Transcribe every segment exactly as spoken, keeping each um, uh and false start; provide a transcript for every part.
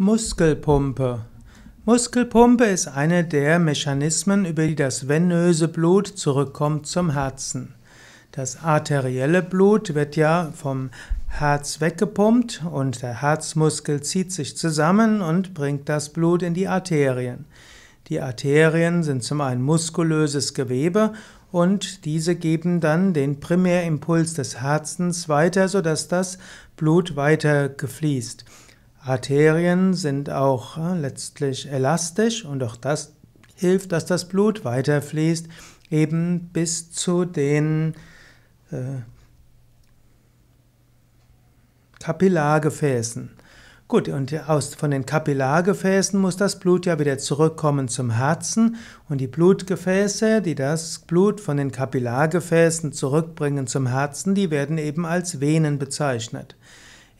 Muskelpumpe. Muskelpumpe ist einer der Mechanismen, über die das venöse Blut zurückkommt zum Herzen. Das arterielle Blut wird ja vom Herz weggepumpt und der Herzmuskel zieht sich zusammen und bringt das Blut in die Arterien. Die Arterien sind zum einen muskulöses Gewebe und diese geben dann den Primärimpuls des Herzens weiter, sodass das Blut weiter gefließt. Arterien sind auch letztlich elastisch und auch das hilft, dass das Blut weiterfließt, eben bis zu den äh, Kapillargefäßen. Gut, und aus, von den Kapillargefäßen muss das Blut ja wieder zurückkommen zum Herzen und die Blutgefäße, die das Blut von den Kapillargefäßen zurückbringen zum Herzen, die werden eben als Venen bezeichnet.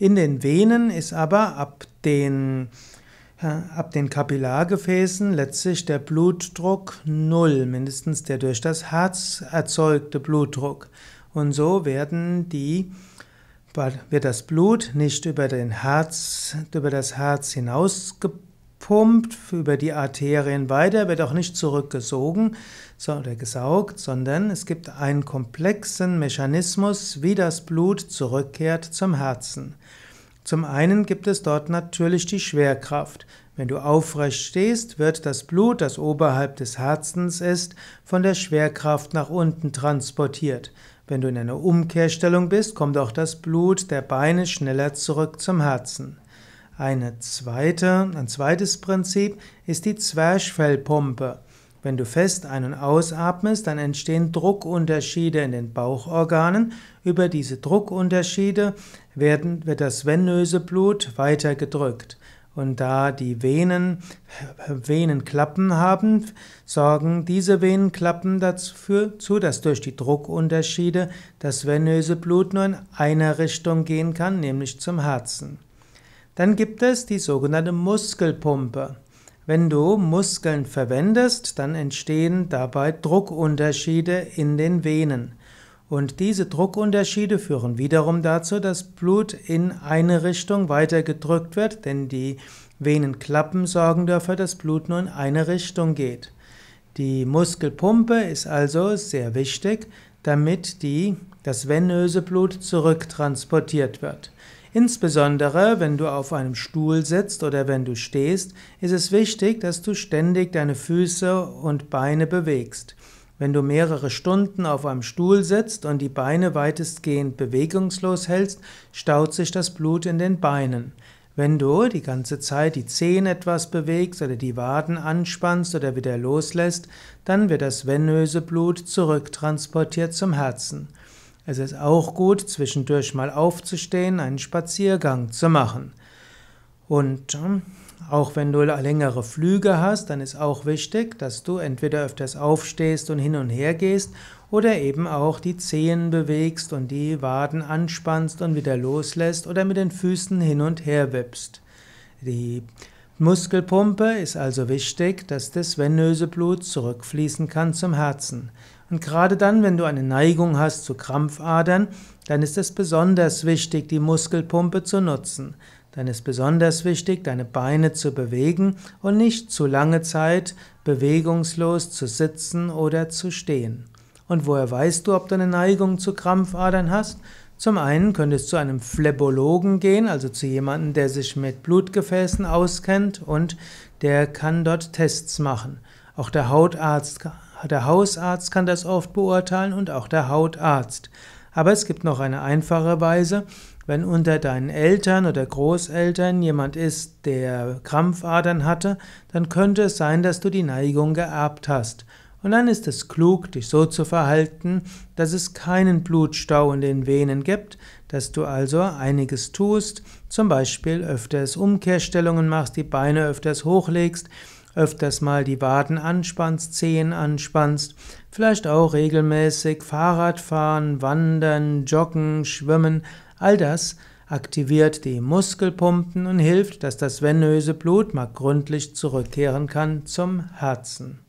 In den Venen ist aber ab den, ja, ab den Kapillargefäßen letztlich der Blutdruck null, mindestens der durch das Herz erzeugte Blutdruck. Und so werden die, wird das Blut nicht über, den Herz, über das Herz hinausgepumpt, über die Arterien weiter, wird auch nicht zurückgesogen oder gesaugt, sondern es gibt einen komplexen Mechanismus, wie das Blut zurückkehrt zum Herzen. Zum einen gibt es dort natürlich die Schwerkraft. Wenn du aufrecht stehst, wird das Blut, das oberhalb des Herzens ist, von der Schwerkraft nach unten transportiert. Wenn du in einer Umkehrstellung bist, kommt auch das Blut der Beine schneller zurück zum Herzen. Eine zweite, ein zweites Prinzip ist die Zwerchfellpumpe. Wenn du fest ein- und ausatmest, dann entstehen Druckunterschiede in den Bauchorganen. Über diese Druckunterschiede werden, wird das venöse Blut weiter gedrückt. Und da die Venen Venenklappen haben, sorgen diese Venenklappen dazu, dass durch die Druckunterschiede das venöse Blut nur in einer Richtung gehen kann, nämlich zum Herzen. Dann gibt es die sogenannte Muskelpumpe. Wenn du Muskeln verwendest, dann entstehen dabei Druckunterschiede in den Venen. Und diese Druckunterschiede führen wiederum dazu, dass Blut in eine Richtung weiter gedrückt wird, denn die Venenklappen sorgen dafür, dass Blut nur in eine Richtung geht. Die Muskelpumpe ist also sehr wichtig, damit die, das venöse Blut zurücktransportiert wird. Insbesondere, wenn du auf einem Stuhl sitzt oder wenn du stehst, ist es wichtig, dass du ständig deine Füße und Beine bewegst. Wenn du mehrere Stunden auf einem Stuhl sitzt und die Beine weitestgehend bewegungslos hältst, staut sich das Blut in den Beinen. Wenn du die ganze Zeit die Zehen etwas bewegst oder die Waden anspannst oder wieder loslässt, dann wird das venöse Blut zurücktransportiert zum Herzen. Es ist auch gut, zwischendurch mal aufzustehen, einen Spaziergang zu machen. Und auch wenn du längere Flüge hast, dann ist auch wichtig, dass du entweder öfters aufstehst und hin und her gehst oder eben auch die Zehen bewegst und die Waden anspannst und wieder loslässt oder mit den Füßen hin und her wippst. Die Muskelpumpe ist also wichtig, dass das venöse Blut zurückfließen kann zum Herzen. Und gerade dann, wenn du eine Neigung hast zu Krampfadern, dann ist es besonders wichtig, die Muskelpumpe zu nutzen. Dann ist besonders wichtig, deine Beine zu bewegen und nicht zu lange Zeit bewegungslos zu sitzen oder zu stehen. Und woher weißt du, ob du eine Neigung zu Krampfadern hast? Zum einen könntest du zu einem Phlebologen gehen, also zu jemandem, der sich mit Blutgefäßen auskennt und der kann dort Tests machen. Auch der Hautarzt, der Hausarzt kann das oft beurteilen und auch der Hautarzt. Aber es gibt noch eine einfache Weise. Wenn unter deinen Eltern oder Großeltern jemand ist, der Krampfadern hatte, dann könnte es sein, dass du die Neigung geerbt hast. Und dann ist es klug, dich so zu verhalten, dass es keinen Blutstau in den Venen gibt, dass du also einiges tust, zum Beispiel öfters Umkehrstellungen machst, die Beine öfters hochlegst, öfters mal die Waden anspannst, Zehen anspannst, vielleicht auch regelmäßig Fahrrad fahren, wandern, joggen, schwimmen, all das aktiviert die Muskelpumpen und hilft, dass das venöse Blut mal gründlich zurückkehren kann zum Herzen.